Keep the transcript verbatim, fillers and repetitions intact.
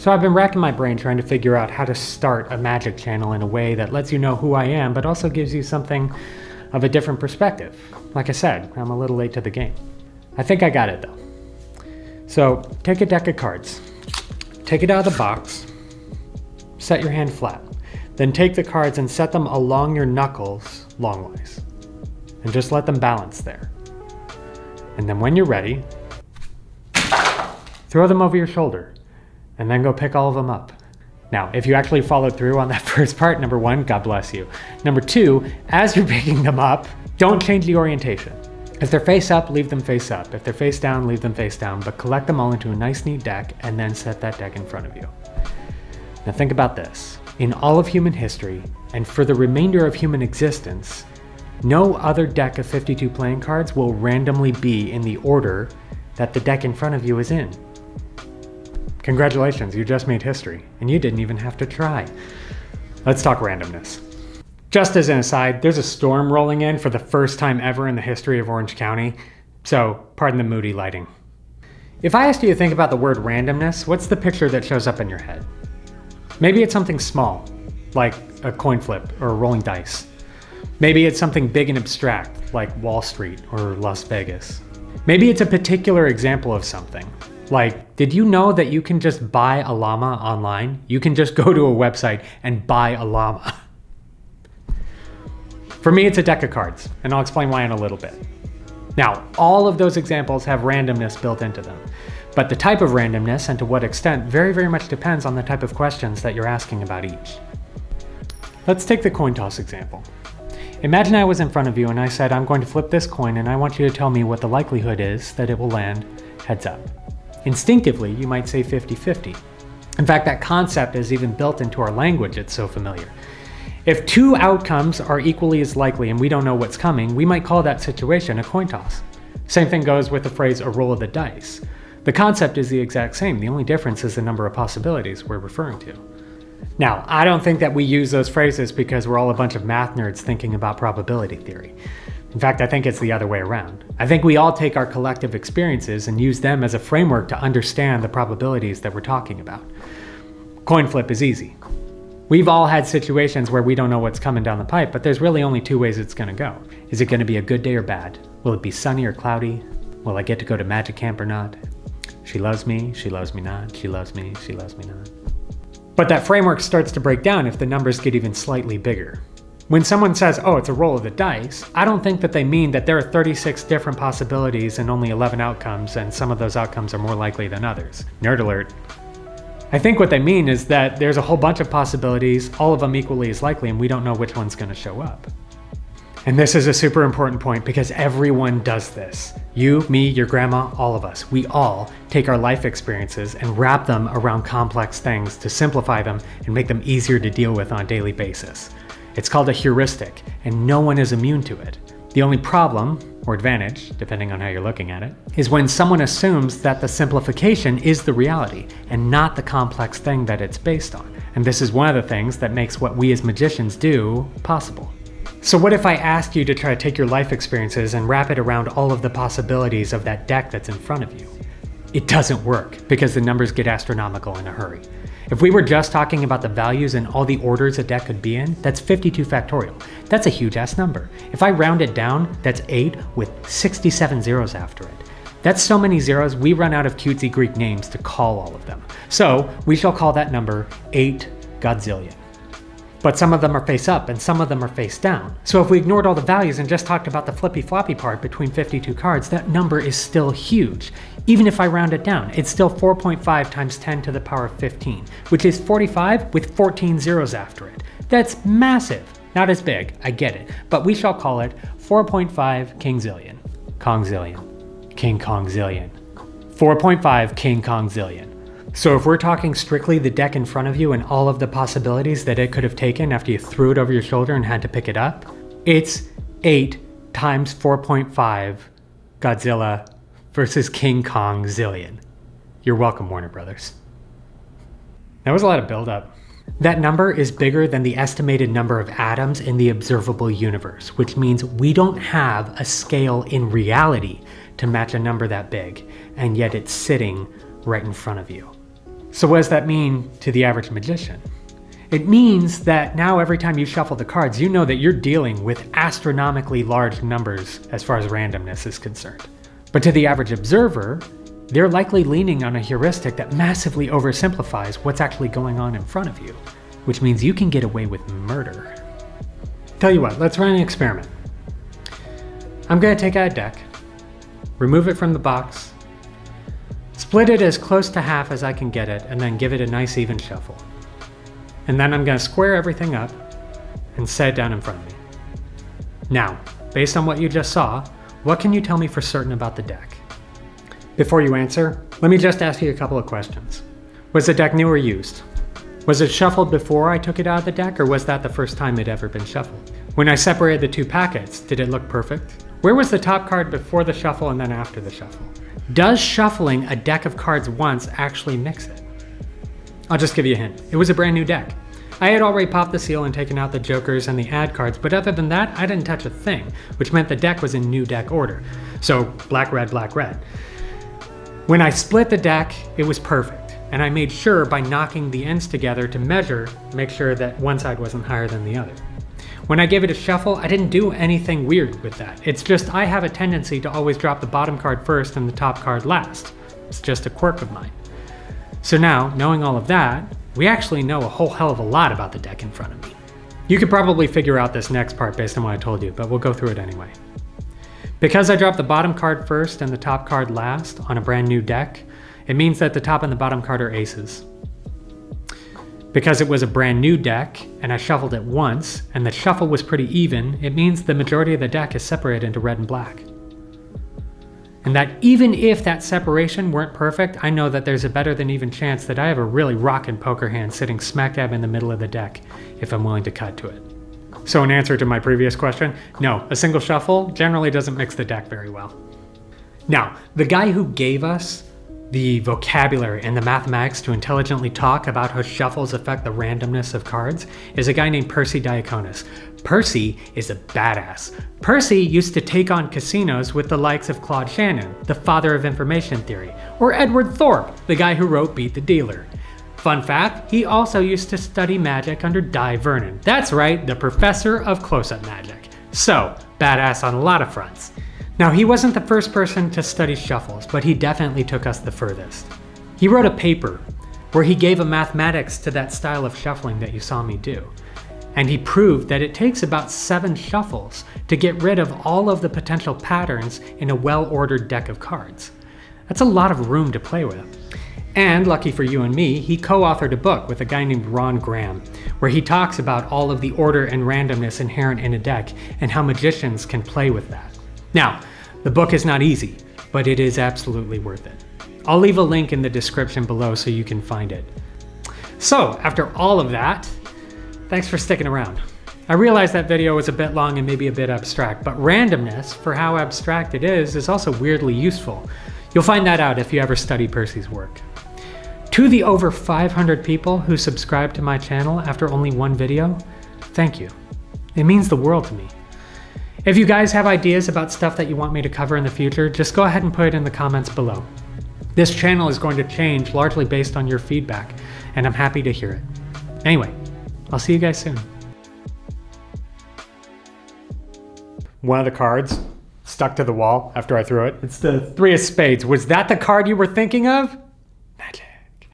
So I've been racking my brain trying to figure out how to start a magic channel in a way that lets you know who I am, but also gives you something of a different perspective. Like I said, I'm a little late to the game. I think I got it though. So take a deck of cards, take it out of the box, set your hand flat, then take the cards and set them along your knuckles longwise, and just let them balance there. And then when you're ready, throw them over your shoulder, and then go pick all of them up. Now, if you actually followed through on that first part, number one, God bless you. Number two, as you're picking them up, don't change the orientation. If they're face up, leave them face up. If they're face down, leave them face down, but collect them all into a nice, neat deck, and then set that deck in front of you. Now think about this. In all of human history, and for the remainder of human existence, no other deck of fifty-two playing cards will randomly be in the order that the deck in front of you is in. Congratulations, you just made history, and you didn't even have to try. Let's talk randomness. Just as an aside, there's a storm rolling in for the first time ever in the history of Orange County, so pardon the moody lighting. If I asked you to think about the word randomness, what's the picture that shows up in your head? Maybe it's something small, like a coin flip or rolling dice. Maybe it's something big and abstract, like Wall Street or Las Vegas. Maybe it's a particular example of something. Like, did you know that you can just buy a llama online? You can just go to a website and buy a llama. For me, it's a deck of cards, and I'll explain why in a little bit. Now, all of those examples have randomness built into them, but the type of randomness and to what extent very, very much depends on the type of questions that you're asking about each. Let's take the coin toss example. Imagine I was in front of you and I said, I'm going to flip this coin and I want you to tell me what the likelihood is that it will land heads up. Instinctively, you might say fifty fifty. In fact, that concept is even built into our language, it's so familiar. If two outcomes are equally as likely and we don't know what's coming, we might call that situation a coin toss. Same thing goes with the phrase, a roll of the dice. The concept is the exact same, the only difference is the number of possibilities we're referring to. Now, I don't think that we use those phrases because we're all a bunch of math nerds thinking about probability theory. In fact, I think it's the other way around. I think we all take our collective experiences and use them as a framework to understand the probabilities that we're talking about. Coin flip is easy. We've all had situations where we don't know what's coming down the pipe, but there's really only two ways it's gonna go. Is it gonna be a good day or bad? Will it be sunny or cloudy? Will I get to go to magic camp or not? She loves me, she loves me not, she loves me, she loves me not. But that framework starts to break down if the numbers get even slightly bigger. When someone says, oh, it's a roll of the dice, I don't think that they mean that there are thirty-six different possibilities and only eleven outcomes, and some of those outcomes are more likely than others. Nerd alert. I think what they mean is that there's a whole bunch of possibilities, all of them equally as likely, and we don't know which one's gonna show up. And this is a super important point because everyone does this. You, me, your grandma, all of us. We all take our life experiences and wrap them around complex things to simplify them and make them easier to deal with on a daily basis. It's called a heuristic, and no one is immune to it. The only problem, or advantage, depending on how you're looking at it, is when someone assumes that the simplification is the reality, and not the complex thing that it's based on. And this is one of the things that makes what we as magicians do possible. So what if I asked you to try to take your life experiences and wrap it around all of the possibilities of that deck that's in front of you? It doesn't work, because the numbers get astronomical in a hurry. If we were just talking about the values and all the orders a deck could be in, that's fifty-two factorial. That's a huge ass number. If I round it down, that's eight with sixty-seven zeros after it. That's so many zeros, we run out of cutesy Greek names to call all of them. So we shall call that number eight godzillion. But some of them are face up and some of them are face down. So if we ignored all the values and just talked about the flippy floppy part between fifty-two cards, that number is still huge. Even if I round it down, it's still four point five times ten to the power of fifteen, which is forty-five with fourteen zeros after it. That's massive. Not as big, I get it, but we shall call it four point five kingzillion, kongzillion, king kongzillion, four point five king kongzillion. So if we're talking strictly the deck in front of you and all of the possibilities that it could have taken after you threw it over your shoulder and had to pick it up, it's eight times four point five Godzilla versus King Kong zillion. You're welcome, Warner Brothers. That was a lot of buildup. That number is bigger than the estimated number of atoms in the observable universe, which means we don't have a scale in reality to match a number that big, and yet it's sitting right in front of you. So what does that mean to the average magician? It means that now every time you shuffle the cards, you know that you're dealing with astronomically large numbers as far as randomness is concerned. But to the average observer, they're likely leaning on a heuristic that massively oversimplifies what's actually going on in front of you, which means you can get away with murder. Tell you what, let's run an experiment. I'm gonna take out a deck, remove it from the box, split it as close to half as I can get it, and then give it a nice even shuffle. And then I'm gonna square everything up and set it down in front of me. Now, based on what you just saw, what can you tell me for certain about the deck? Before you answer, let me just ask you a couple of questions. Was the deck new or used? Was it shuffled before I took it out of the deck, or was that the first time it ever been shuffled? When I separated the two packets, did it look perfect? Where was the top card before the shuffle and then after the shuffle? Does shuffling a deck of cards once actually mix it? I'll just give you a hint. It was a brand new deck. I had already popped the seal and taken out the jokers and the ad cards, but other than that, I didn't touch a thing, which meant the deck was in new deck order. So black, red, black, red. When I split the deck, it was perfect. And I made sure by knocking the ends together to measure, make sure that one side wasn't higher than the other. When I gave it a shuffle, I didn't do anything weird with that. It's just I have a tendency to always drop the bottom card first and the top card last. It's just a quirk of mine. So now, knowing all of that, we actually know a whole hell of a lot about the deck in front of me. You could probably figure out this next part based on what I told you, but we'll go through it anyway. Because I dropped the bottom card first and the top card last on a brand new deck, it means that the top and the bottom card are aces. Because it was a brand new deck and I shuffled it once and the shuffle was pretty even, it means the majority of the deck is separated into red and black. And that even if that separation weren't perfect, I know that there's a better than even chance that I have a really rockin' poker hand sitting smack dab in the middle of the deck if I'm willing to cut to it. So in answer to my previous question, no, a single shuffle generally doesn't mix the deck very well. Now, the guy who gave us the vocabulary and the mathematics to intelligently talk about how shuffles affect the randomness of cards is a guy named Persi Diaconis. Percy is a badass. Percy used to take on casinos with the likes of Claude Shannon, the father of information theory, or Edward Thorpe, the guy who wrote Beat the Dealer. Fun fact, he also used to study magic under Dai Vernon. That's right, the professor of close-up magic. So, badass on a lot of fronts. Now, he wasn't the first person to study shuffles, but he definitely took us the furthest. He wrote a paper where he gave a mathematics to that style of shuffling that you saw me do. And he proved that it takes about seven shuffles to get rid of all of the potential patterns in a well-ordered deck of cards. That's a lot of room to play with. And lucky for you and me, he co-authored a book with a guy named Ron Graham, where he talks about all of the order and randomness inherent in a deck and how magicians can play with that. Now, the book is not easy, but it is absolutely worth it. I'll leave a link in the description below so you can find it. So, after all of that, thanks for sticking around. I realize that video was a bit long and maybe a bit abstract, but randomness, for how abstract it is, is also weirdly useful. You'll find that out if you ever study Persi's work. To the over five hundred people who subscribe to my channel after only one video, thank you. It means the world to me. If you guys have ideas about stuff that you want me to cover in the future, just go ahead and put it in the comments below. This channel is going to change largely based on your feedback, and I'm happy to hear it. Anyway, I'll see you guys soon. One of the cards stuck to the wall after I threw it. It's the three of spades. Was that the card you were thinking of?